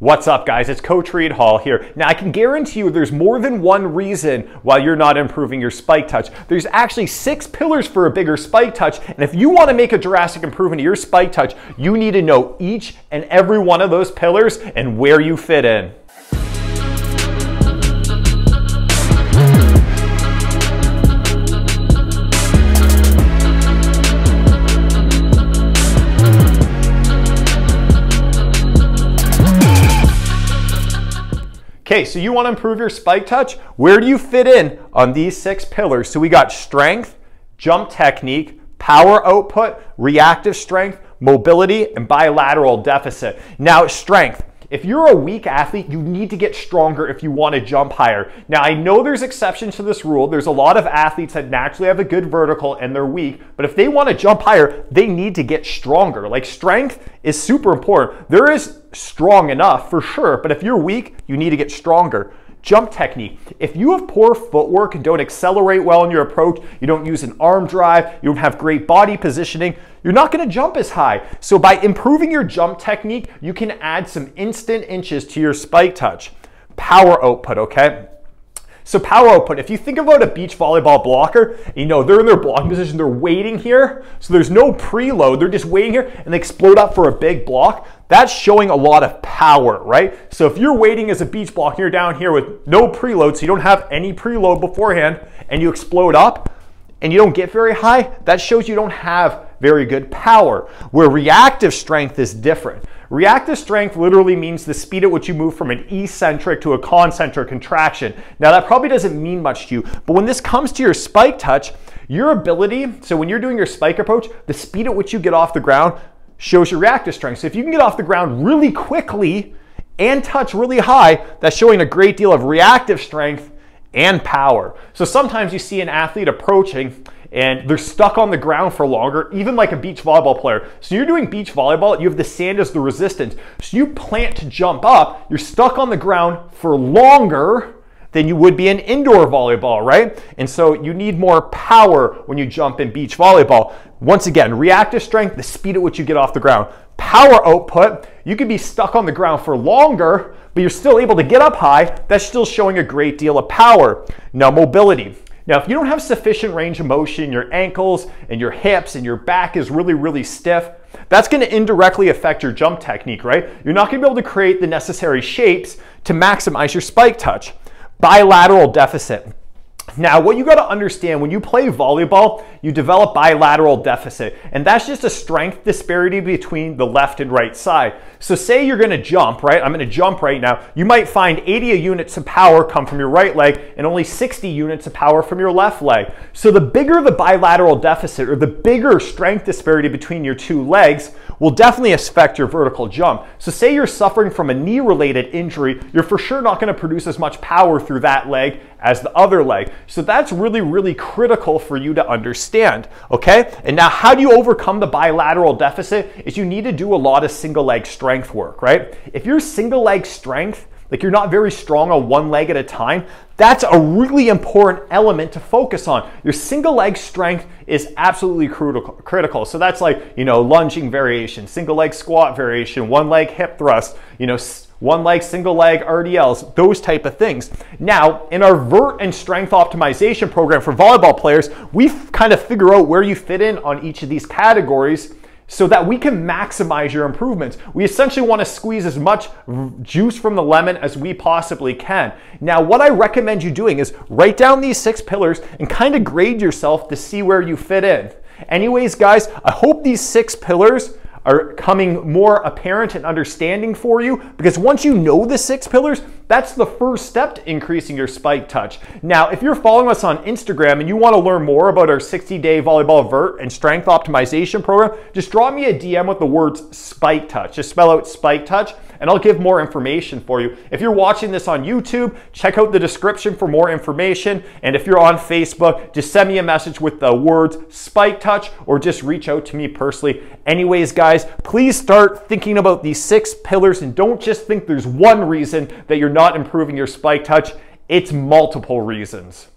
What's up, guys? It's Coach Reid Hall here. Now, I can guarantee you there's more than one reason why you're not improving your spike touch. There's actually 6 pillars for a bigger spike touch, and if you want to make a drastic improvement to your spike touch, you need to know each and every one of those pillars and where you fit in. Okay, so you want to improve your spike touch? Where do you fit in on these 6 pillars? So we got strength, jump technique, power output, reactive strength, mobility, and bilateral deficit. Now, strength. If you're a weak athlete, you need to get stronger if you want to jump higher. Now, I know there's exceptions to this rule. There's a lot of athletes that naturally have a good vertical and they're weak, but if they want to jump higher, they need to get stronger. Like, strength is super important. There is strong enough for sure, but if you're weak, you need to get stronger. Jump technique. If you have poor footwork and don't accelerate well in your approach, you don't use an arm drive, you don't have great body positioning, you're not going to jump as high. So by improving your jump technique, you can add some instant inches to your spike touch. Power output, okay? So power output, if you think about a beach volleyball blocker, you know, they're in their blocking position, they're waiting here, so there's no preload, they're just waiting here and they explode up for a big block. That's showing a lot of power, right? So if you're waiting as a beach block, you're down here with no preload, so you don't have any preload beforehand, and you explode up and you don't get very high, that shows you don't have very good power. Where reactive strength is different. Reactive strength literally means the speed at which you move from an eccentric to a concentric contraction. Now, that probably doesn't mean much to you, but when this comes to your spike touch, your ability, so when you're doing your spike approach, the speed at which you get off the ground shows your reactive strength. So if you can get off the ground really quickly and touch really high, that's showing a great deal of reactive strength and power. So sometimes you see an athlete approaching and they're stuck on the ground for longer, even like a beach volleyball player. So you're doing beach volleyball, you have the sand as the resistance. So you plant to jump up, you're stuck on the ground for longer than you would be in indoor volleyball, right? And so you need more power when you jump in beach volleyball. Once again, reactive strength, the speed at which you get off the ground. Power output, you could be stuck on the ground for longer, but you're still able to get up high. That's still showing a great deal of power. Now, mobility. Now, if you don't have sufficient range of motion, your ankles and your hips and your back is really, really stiff, that's going to indirectly affect your jump technique, right? You're not going to be able to create the necessary shapes to maximize your spike touch. Bilateral deficit. Now, what you got to understand, when you play volleyball, you develop bilateral deficit, and that's just a strength disparity between the left and right side. So say you're going to jump, right? I'm going to jump right now. You might find 80 units of power come from your right leg and only 60 units of power from your left leg. So the bigger the bilateral deficit, or the bigger strength disparity between your two legs, will definitely affect your vertical jump. So say you're suffering from a knee-related injury, you're for sure not going to produce as much power through that leg as the other leg. So that's really, really critical for you to understand, okay? And now, how do you overcome the bilateral deficit? Is you need to do a lot of single leg strength work, right? If your single leg strength, like you're not very strong on one leg at a time, that's a really important element to focus on. Your single leg strength is absolutely critical. So that's like, you know, lunging variation, single leg squat variation, one leg hip thrust, you know, one leg, single leg, RDLs, those type of things. Now, in our vert and strength optimization program for volleyball players, we kind of figure out where you fit in on each of these categories so that we can maximize your improvements. We essentially want to squeeze as much juice from the lemon as we possibly can. Now, what I recommend you doing is write down these 6 pillars and kind of grade yourself to see where you fit in. Anyways, guys, I hope these 6 pillars are coming more apparent and understanding for you, because once you know the 6 pillars, that's the first step to increasing your spike touch. Now, if you're following us on Instagram and you want to learn more about our 60-day volleyball vert and strength optimization program, just drop me a DM with the words spike touch. Just spell out spike touch and I'll give more information for you. If you're watching this on YouTube, check out the description for more information. And if you're on Facebook, just send me a message with the words spike touch, or just reach out to me personally. Anyways, guys, please start thinking about these 6 pillars, and don't just think there's one reason that you're not improving your spike touch. It's multiple reasons.